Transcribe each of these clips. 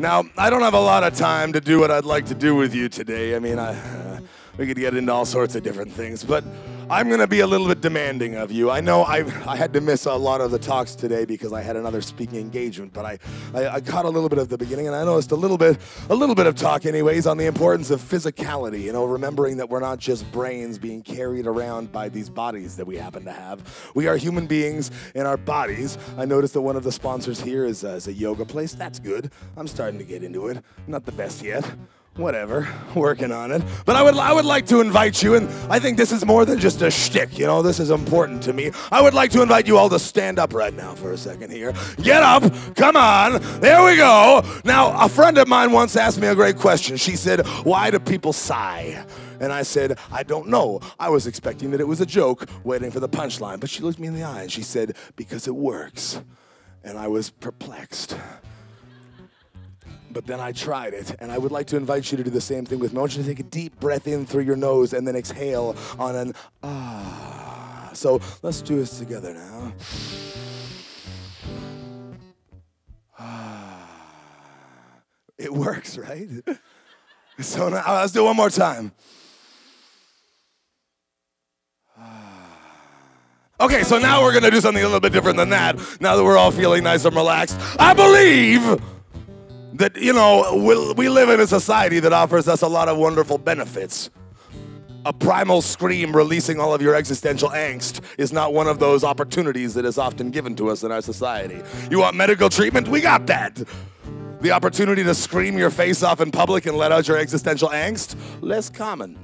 Now, I don't have a lot of time to do what I'd like to do with you today. I mean, we could get into all sorts of different things, but I'm going to be a little bit demanding of you. I know I had to miss a lot of the talks today because I had another speaking engagement, but I caught a little bit of the beginning, and I noticed a little bit of talk anyways on the importance of physicality, you know, remembering that we're not just brains being carried around by these bodies that we happen to have. We are human beings in our bodies. I noticed that one of the sponsors here is a yoga place. That's good. I'm starting to get into it. Not the best yet. Whatever, working on it. But I would like to invite you, and I think this is more than just a shtick, you know, this is important to me. I would like to invite you all to stand up right now for a second here. Get up, come on, there we go. Now, a friend of mine once asked me a great question. She said, "Why do people sigh?" And I said, "I don't know. I was expecting that it was a joke, waiting for the punchline." But she looked me in the eye and she said, "Because it works." And I was perplexed. But then I tried it, and I would like to invite you to do the same thing with me. I want you to take a deep breath in through your nose and then exhale on an ah. So let's do this together now. Ah. It works, right? So now let's do it one more time. Okay, so now we're gonna do something a little bit different than that, now that we're all feeling nice and relaxed. I believe that, you know, we live in a society that offers us a lot of wonderful benefits. A primal scream releasing all of your existential angst is not one of those opportunities that is often given to us in our society. You want medical treatment? We got that. The opportunity to scream your face off in public and let out your existential angst? Less common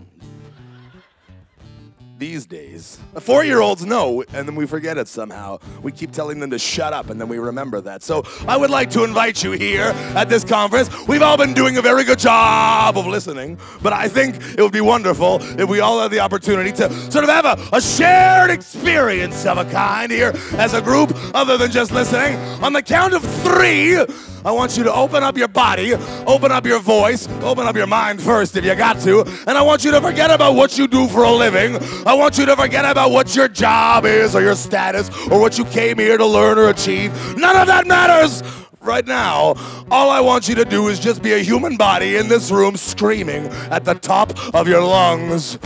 these days. The four-year-olds know, and then we forget it somehow. We keep telling them to shut up, and then we remember that. So I would like to invite you here at this conference. We've all been doing a very good job of listening, but I think it would be wonderful if we all had the opportunity to sort of have a shared experience of a kind here as a group, other than just listening. On the count of three, I want you to open up your body, open up your voice, open up your mind first if you got to, and I want you to forget about what you do for a living. I want you to forget about what your job is or your status or what you came here to learn or achieve. None of that matters right now. All I want you to do is just be a human body in this room screaming at the top of your lungs.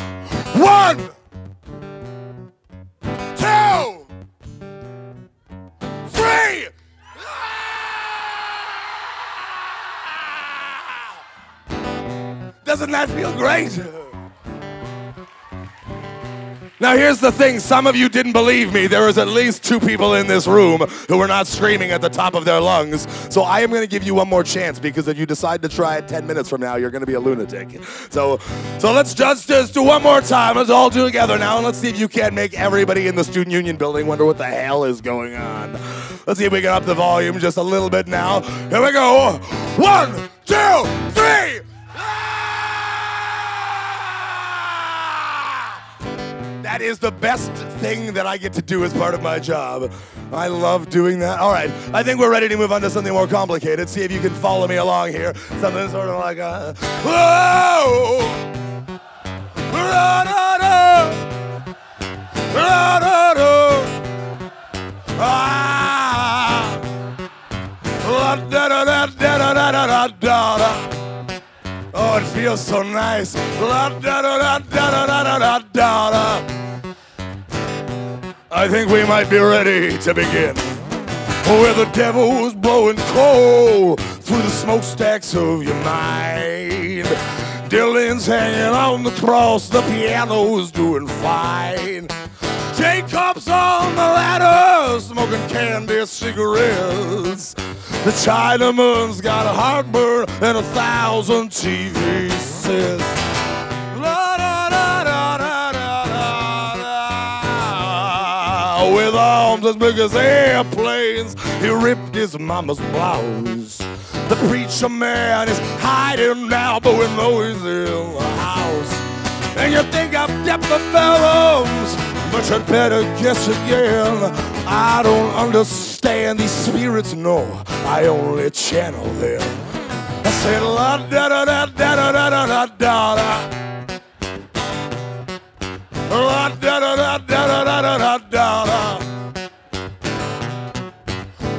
1, 2, 3. Doesn't that feel great? Now here's the thing, some of you didn't believe me. There was at least 2 people in this room who were not screaming at the top of their lungs. So I am gonna give you one more chance, because if you decide to try it 10 minutes from now, you're gonna be a lunatic. So let's just do one more time. Let's all do together now, and let's see if you can't make everybody in the student union building wonder what the hell is going on. Let's see if we can up the volume just a little bit now. Here we go. 1, 2, 3. That is the best thing that I get to do as part of my job. I love doing that. All right, I think we're ready to move on to something more complicated. See if you can follow me along here. Something sort of like a... Whoa! Ra-da-da! Ra-da-da! Ah! La-da-da-da-da-da-da-da-da-da! Oh, it feels so nice. I think we might be ready to begin. Where the devil's blowing coal through the smokestacks of your mind. Dylan's hanging on the cross, the piano's doing fine. Jacob's on the ladder, smoking candy cigarettes. The Chinaman's got a heartburn and 1,000 TV sets. La da da da da da da. With arms as big as airplanes, he ripped his mama's blouse. The preacher man is hiding now, but we know he's in the house. And you think I've kept the fellows, but you'd better guess again. I don't understand these spirits, no, I only channel them. I said la da da da da da da da da da da. La da da da da da da da da da.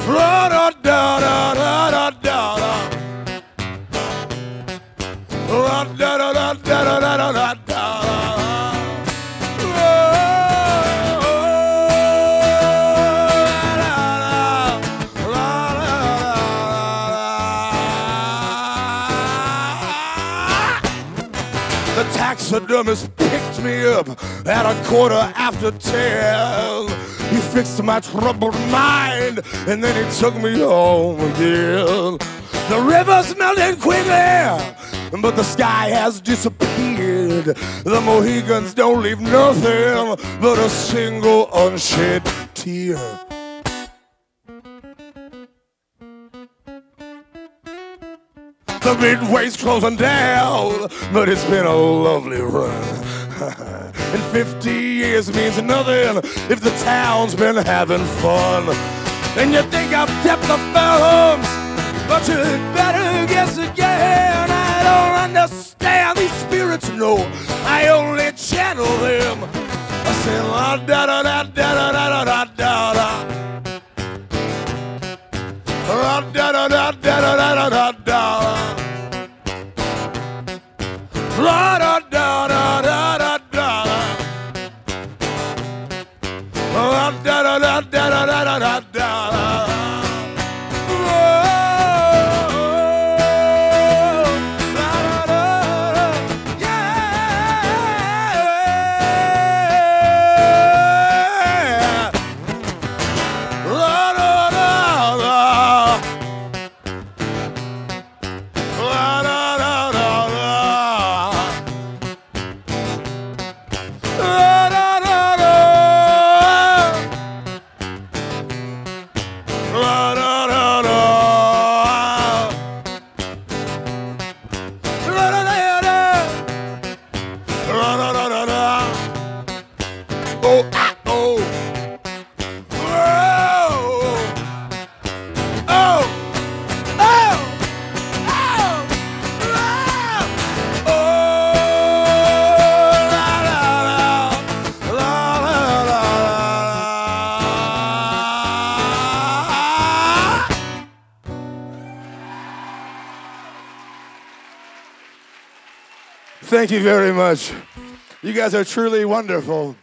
La da da da da da da da. taxidermist picked me up at 10:15. He fixed my troubled mind, and then he took me home again. The river's melting quickly, but the sky has disappeared. The Mohicans don't leave nothing but a single unshed tear. The midway's closing down, but it's been a lovely run. And 50 years means nothing if the town's been having fun. And you think I've kept the farms, but you better guess again. I don't understand these spirits, no, I only channel them. I say la da da da da da da da da. La da da da da da da da. La da da da da da da. La da da da da da da da. Thank you very much. You guys are truly wonderful.